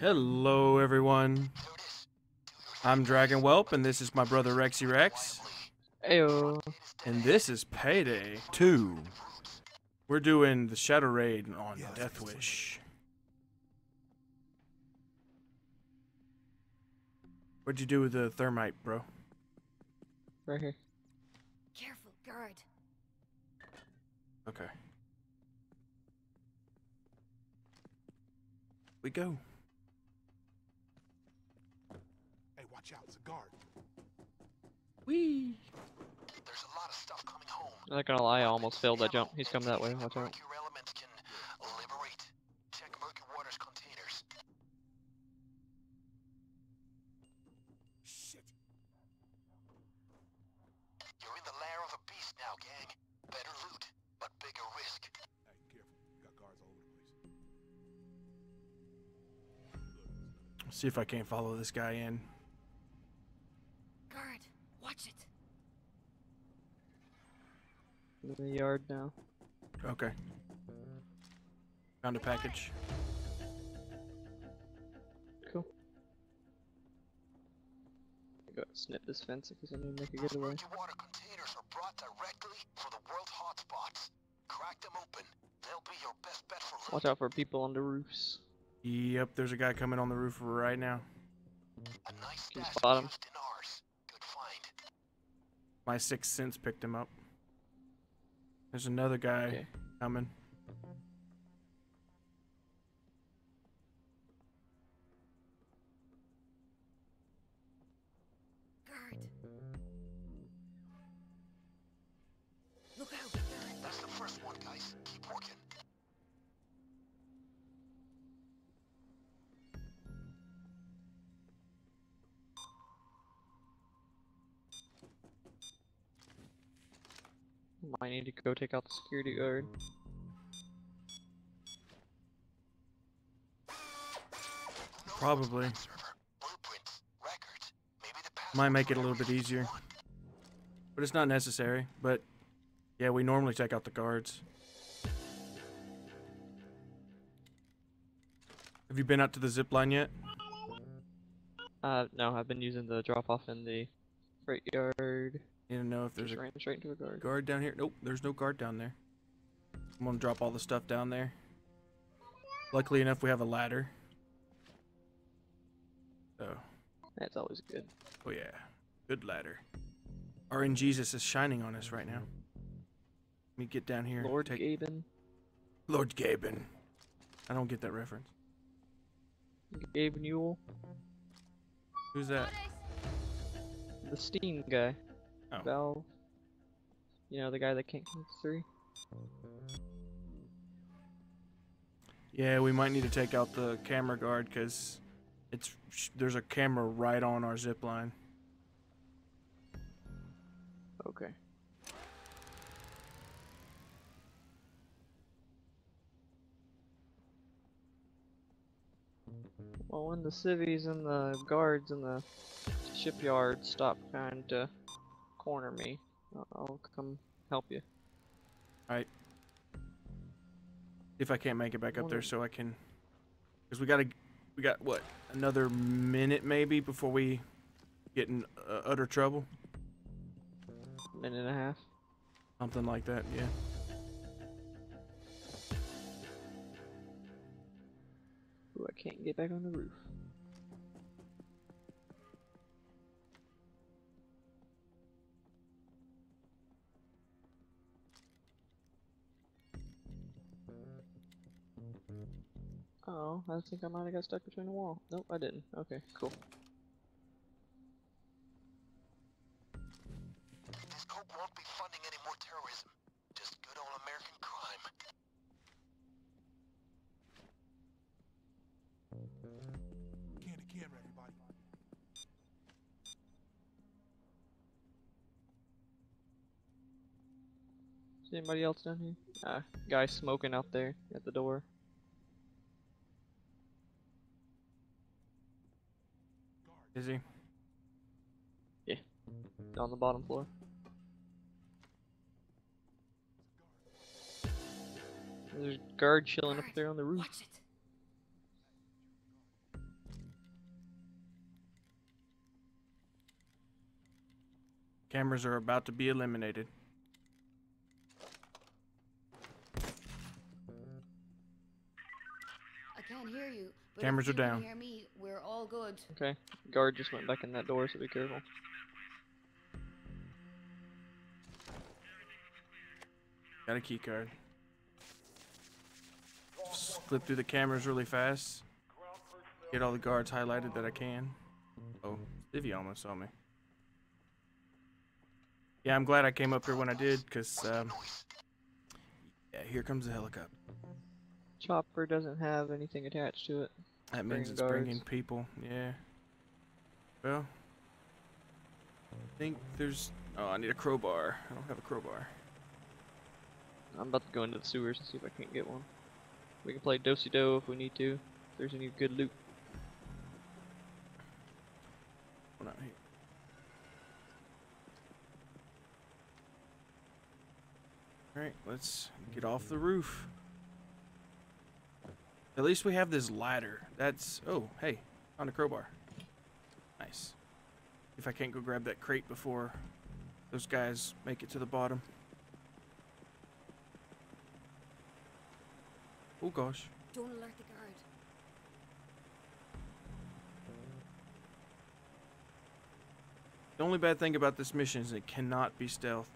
Hello everyone, I'm Dragon Whelp and this is my brother Rexy Rex. Heyo. And this is Payday 2. We're doing the Shadow Raid on Deathwish. What'd you do with the thermite, bro? Right here. Careful, guard. Okay. We go. Hey, watch out, it's a guard. Whee! There's a lot of stuff coming home. I'm not gonna lie, I almost failed that jump. He's coming that way, watch out. Check Mercury Water's containers. Shit. You're in the lair of a beast now, gang. Better loot, but bigger risk. Hey, careful. Got guards all over the place. Let's see if I can't follow this guy in. Guard, watch it. In the yard now. Okay. Found a package. Cool. I gotta snip this fence because I need to make a getaway. Water containers are brought directly from the world hotspots. Crack them open. They'll be your best bet for loot. Watch out for people on the roofs. Yep, there's a guy coming on the roof right now. A nice spot him. Good find. My sixth sense picked him up. There's another guy coming. Guard. Look out. That's the first one, guys. Keep working. I need to go take out the security guard. Probably. Might make it a little bit easier. But it's not necessary. But yeah, we normally take out the guards. Have you been out to the zip line yet? No, I've been using the drop off in the freight yard. You don't know if there's a, guard down here. Nope, there's no guard down there. I'm gonna drop all the stuff down there. Luckily enough, we have a ladder. So. That's always good. Oh yeah, good ladder. RNGesus is shining on us right now. Let me get down here. Lord Gaben. Lord Gaben. I don't get that reference. Gabe Newell. Who's that? The Steam guy. Oh. Valve. You know, the guy that can't come through. Yeah, we might need to take out the camera guard because there's a camera right on our zip line. Okay. Well, when the civvies and the guards in the shipyard stop trying to corner me, I'll come help you. Alright. If I can't make it back up there, so I can, because we got what, another minute maybe before we get in utter trouble. Minute and a half. Something like that, yeah. Ooh, I can't get back on the roof. Oh, I think I might have got stuck between the wall. Nope, I didn't. Okay, cool. This group won't be funding any more terrorism. Just good old American crime. Candy camera, everybody. Is anybody else down here? Guy smoking out there at the door. Is he? Yeah. On the bottom floor. There's a guard chilling up there on the roof. Watch it. Cameras are about to be eliminated. I can't hear you. Cameras are down. Hear me, we're all good. Okay. Guard just went back in that door, so be careful. Got a key card. Just flip through the cameras really fast. Get all the guards highlighted that I can. Oh, Livy almost saw me. Yeah, I'm glad I came up here when I did, because, yeah, here comes the helicopter. Chopper doesn't have anything attached to it. That means it's bringing people, yeah. Well, I think there's... Oh, I need a crowbar. I don't have a crowbar. I'm about to go into the sewers and see if I can't get one. We can play do-si-do if we need to, if there's any good loot. One out here. Alright, let's get off the roof. At least we have this ladder. That's... Oh, hey. Found a crowbar. Nice. If I can't go grab that crate before those guys make it to the bottom. Oh, gosh. Don't alert the guard. The only bad thing about this mission is it cannot be stealthed.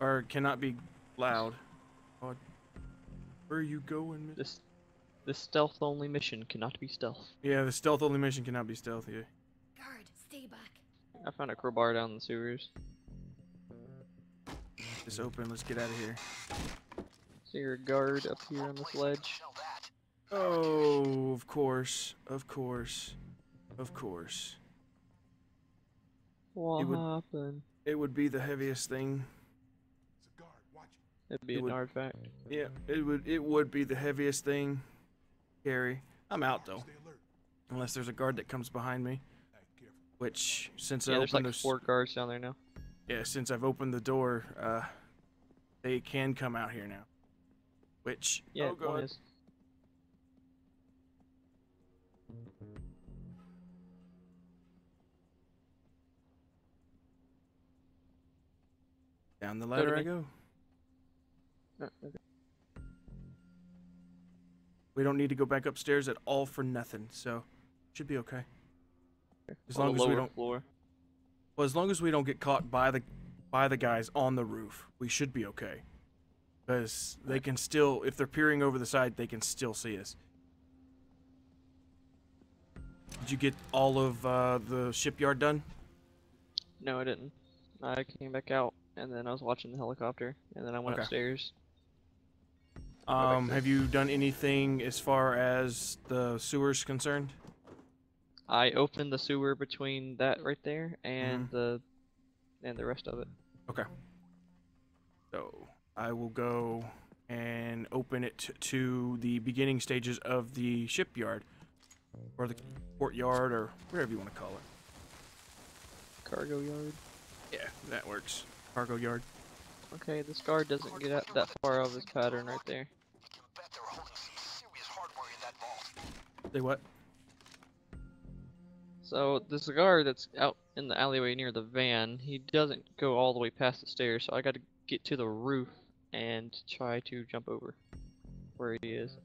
Or cannot be loud. God. Where are you going, miss? The stealth-only mission cannot be stealth. Yeah, the stealth-only mission cannot be stealth, yeah. Guard, stay back. I found a crowbar down in the sewers. It's open, let's get out of here. See your guard up here on this ledge. Oh, of course. Of course. Of course. What happened? It would be the heaviest thing. It'd be an artifact. Yeah, it would be the heaviest thing. Gary, I'm out though, unless there's a guard that comes behind me. Which, since I opened like 4 guards down there now. Yeah, since I've opened the door, they can come out here now. Which, yeah, oh god. Down the ladder I go. No, okay. We don't need to go back upstairs at all for nothing, so should be okay. As long as we don't, well, as long as we don't get caught by the guys on the roof, we should be okay. Because they can still, if they're peering over the side, they can still see us. Did you get all of the shipyard done? No, I didn't. I came back out and then I was watching the helicopter and then I went upstairs. Have you done anything as far as the sewer's concerned? I opened the sewer between that right there and the rest of it. Okay. So I will go and open it to the beginning stages of the shipyard, or the courtyard, or whatever you want to call it. Cargo yard. Yeah, that works. Cargo yard. Okay, this guard doesn't get up that far off his pattern right there. Say what? So, this guard that's out in the alleyway near the van, he doesn't go all the way past the stairs, so I gotta get to the roof and try to jump over where he is.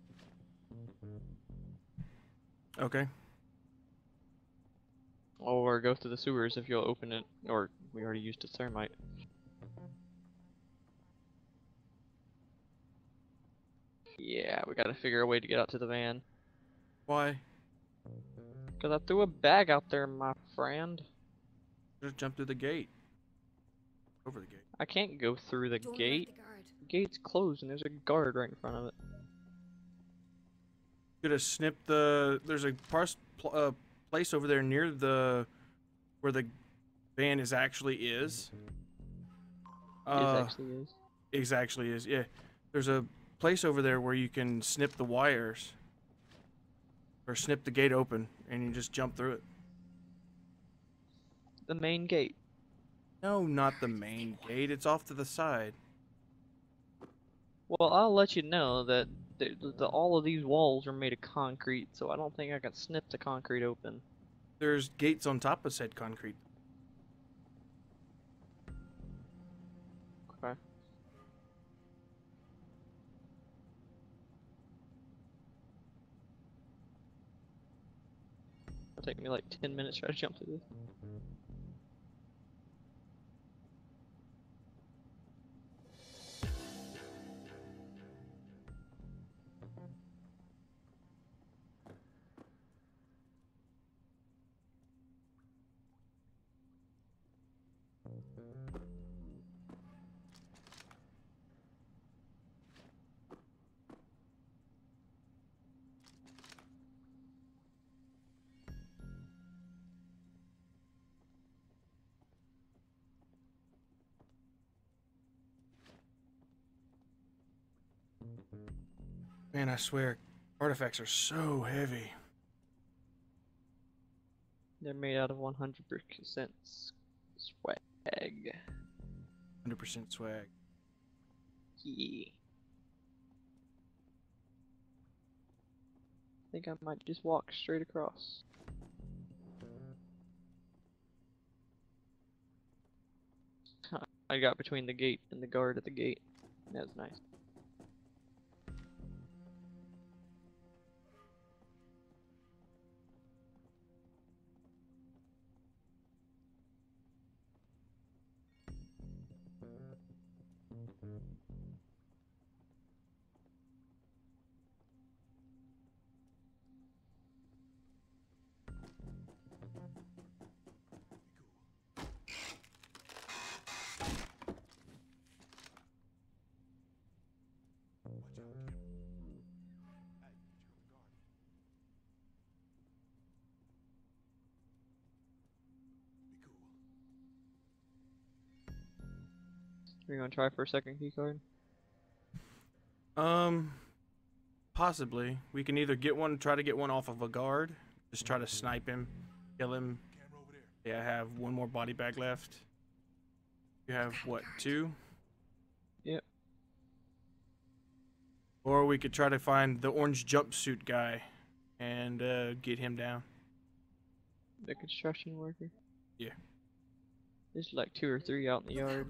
Okay. Or go through the sewers if you'll open it, or we already used the thermite. Yeah, we gotta figure a way to get out to the van. Why? Because I threw a bag out there, my friend. Just jump through the gate. Over the gate. I can't go through the gate. The gate's closed and there's a guard right in front of it. Could have snipped the... There's a place over there near the... Where the van is actually is. It actually is, yeah. There's a... place over there where you can snip the wires or snip the gate open and you just jump through it. The main gate? No, not the main gate, it's off to the side. Well, I'll let you know that all of these walls are made of concrete, so I don't think I can snip the concrete open. There's gates on top of said concrete. probably take me like 10 minutes to try to jump through this. Man, I swear, artifacts are so heavy. They're made out of 100% swag. 100% swag. Yeah. I think I might just walk straight across. I got between the gate and the guard at the gate. That was nice. You're gonna try for a second keycard? Possibly. We can either get one, try to get one off of a guard, just try to snipe him, kill him. Yeah, I have one more body bag left. You have what, 2? Yep. Or we could try to find the orange jumpsuit guy and get him down. The construction worker? Yeah. There's like 2 or 3 out in the yard.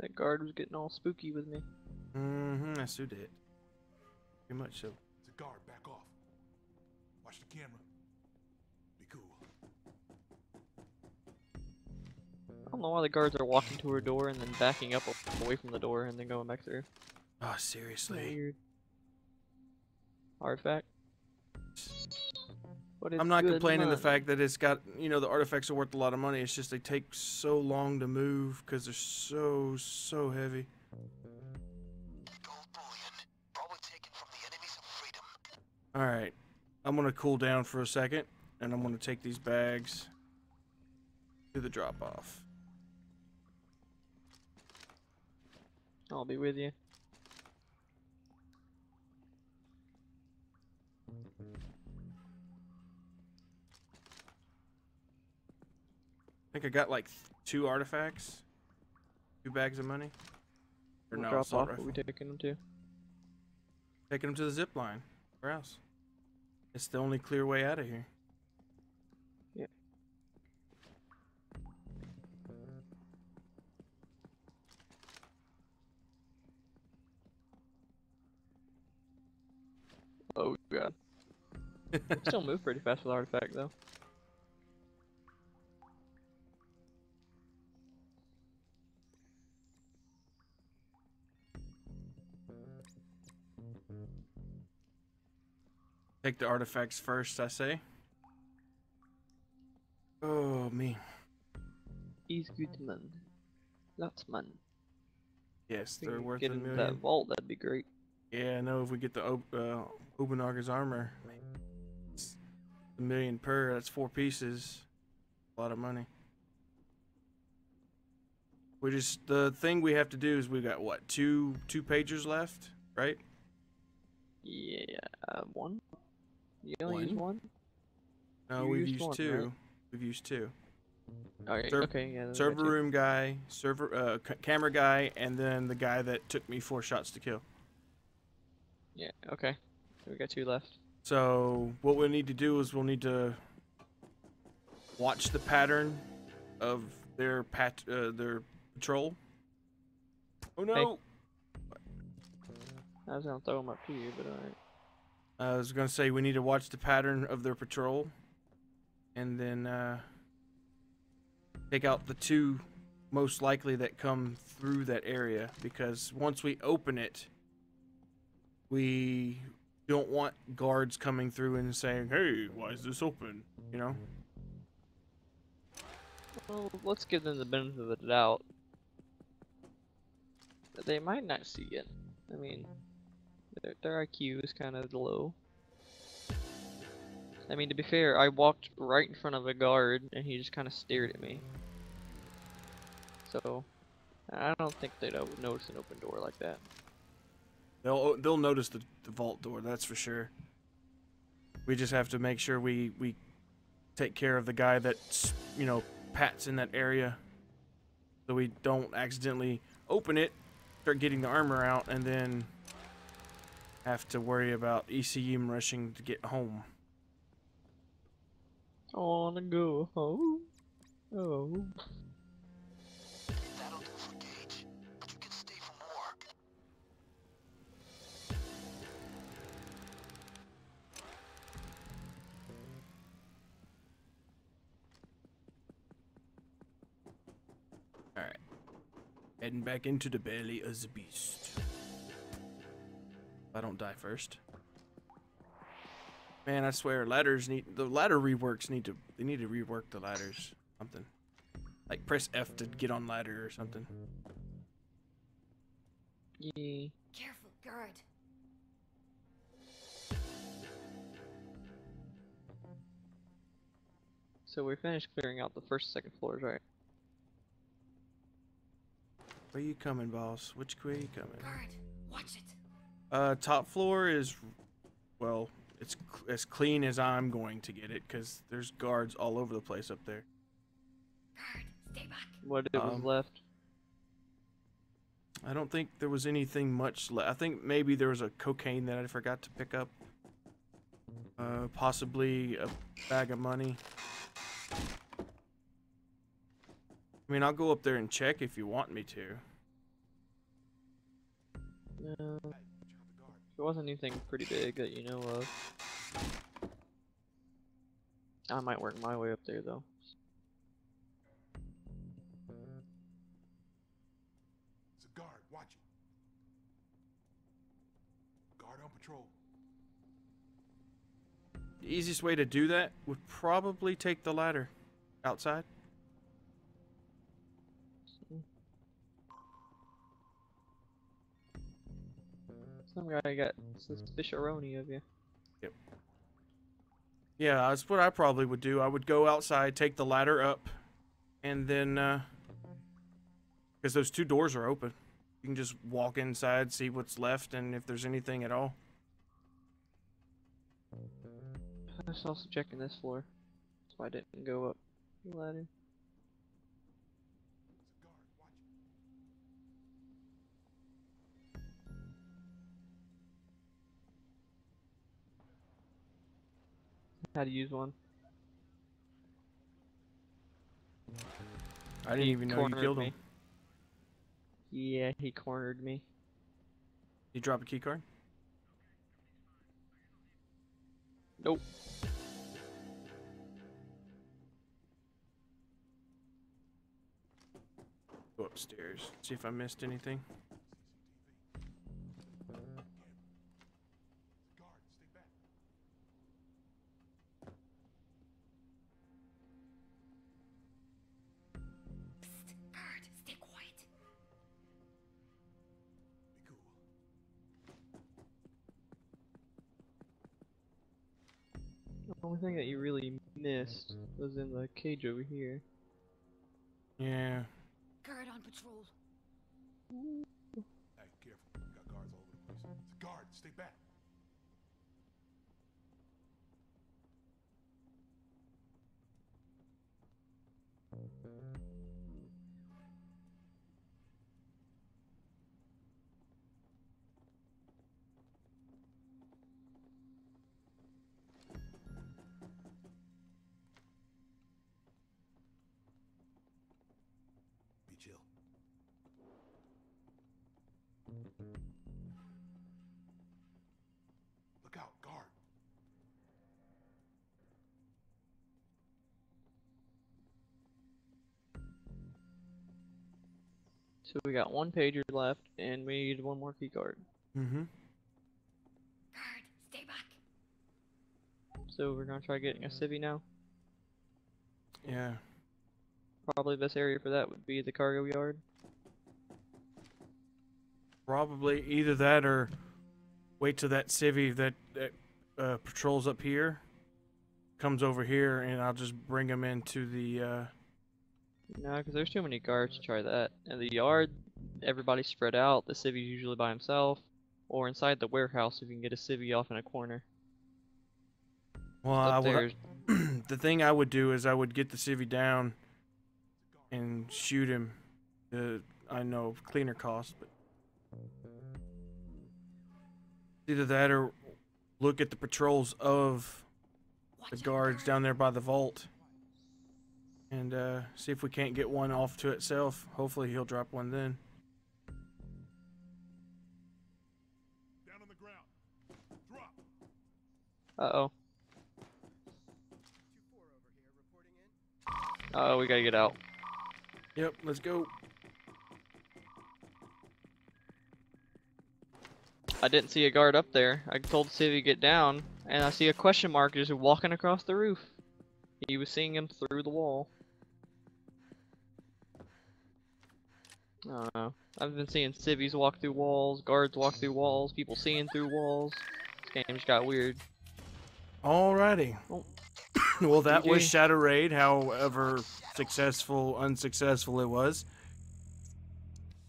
That guard was getting all spooky with me. Mm-hmm, I sued it. Pretty much so. It's a guard, back off. Watch the camera. Be cool. I don't know why the guards are walking to her door and then backing up away from the door and then going back through. Oh, seriously. Weird. Artifact. I'm not complaining the fact that it's got, you know, the artifacts are worth a lot of money. It's just they take so long to move because they're so heavy. Gold bullion, probably taken from the enemies of freedom. All right, I'm gonna cool down for a second, and I'm gonna take these bags to the drop-off. I'll be with you. I think I got like 2 artifacts, 2 bags of money. Or we'll no, drop off. What are we taking them to? Taking them to the zip line. Where else? It's the only clear way out of here. Yeah. Oh god. Still move pretty fast with artifact though. Take the artifacts first, I say. Oh, me. He's good man. Lots man. Yes, they're worth a million. That vault, that'd be great. Yeah, I know if we get the Ubunaga's armor. It's $1 million per, that's 4 pieces. A lot of money. We just, the thing we have to do is we've got, what, two pagers left, right? Yeah, 1. You only use 1? No, we've used 2. Right? We've used 2. Right, okay, yeah, server room guy, camera guy, and then the guy that took me 4 shots to kill. Yeah, okay. We got 2 left. So what we'll need to do is we'll need to watch the pattern of their patrol. Oh no! Hey. I was gonna throw them up to you, but alright. I was gonna say we need to watch the pattern of their patrol, and then take out the two most likely that come through that area, because once we open it, we don't want guards coming through and saying, "Hey, why is this open?" You know. Well, let's give them the benefit of the doubt. They might not see it. I mean, their IQ is kind of low. I mean, to be fair, I walked right in front of a guard and he just kind of stared at me. So, I don't think they'd notice an open door like that. They'll notice the vault door, that's for sure. We just have to make sure we take care of the guy that, you know, pats in that area, so we don't accidentally open it, start getting the armor out, and then have to worry about ECM rushing to get home. I wanna go home. Oh. That'll do for Gage, but you can stay for more. All right, heading back into the belly of the beast. If I don't die first. Man, I swear, they need to rework the ladders, something. Like press F to get on ladder or something. Yeah. Careful, guard. So we finished clearing out the first and second floors, right? Where you coming, boss? Which way you coming? Guard, watch it. Top floor is, well, it's as clean as I'm going to get it, because there's guards all over the place up there. Guard, stay back. What it was left? I don't think there was anything much left. I think maybe there was a cocaine that I forgot to pick up. Possibly a bag of money. I mean, I'll go up there and check if you want me to. No. There wasn't anything pretty big that you know of. I might work my way up there though. It's a guard, watch it. Guard on patrol. The easiest way to do that would probably take the ladder outside. Some guy got suspicious of you. Yep. Yeah, that's what I probably would do. I would go outside, take the ladder up, and then, because those two doors are open. You can just walk inside, see what's left, and if there's anything at all. I was also checking this floor, so I didn't go up the ladder. How to use one. I didn't even know you killed him. Yeah, he cornered me. You drop a key card? Nope. Go upstairs, see if I missed anything. The only thing that you really missed was in the cage over here. Yeah. Guard on patrol. Ooh. Hey, careful. We got guards all over the place. It's a guard. Stay back. So we got one pager left, and we need one more key card. Mm-hmm. Guard, stay back. So we're gonna try getting a civvy now. Yeah. Probably the best area for that would be the cargo yard. Probably either that or wait till that civvy that patrols up here comes over here, and I'll just bring him into the. No, because there's too many guards to try that. In the yard, everybody's spread out. The civvy's usually by himself, or inside the warehouse if you can get a civvy off in a corner. Well, the thing I would do is I would get the civvy down and shoot him. I know cleaner cost, but either that or look at the patrols of the guards down there by the vault. And see if we can't get one off to itself. Hopefully he'll drop one then. Down on the ground. Drop. Uh-oh. Uh-oh, we gotta get out. Yep, let's go. I didn't see a guard up there. I told Civvy to get down, and I see a question mark just walking across the roof. He was seeing him through the wall. I don't know. I've been seeing civvies walk through walls, guards walk through walls, people seeing through walls. This game just got weird. Alrighty. Oh. Well, that was Shadow Raid, however successful, unsuccessful it was.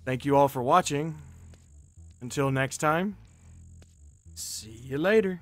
Thank you all for watching. Until next time, see you later.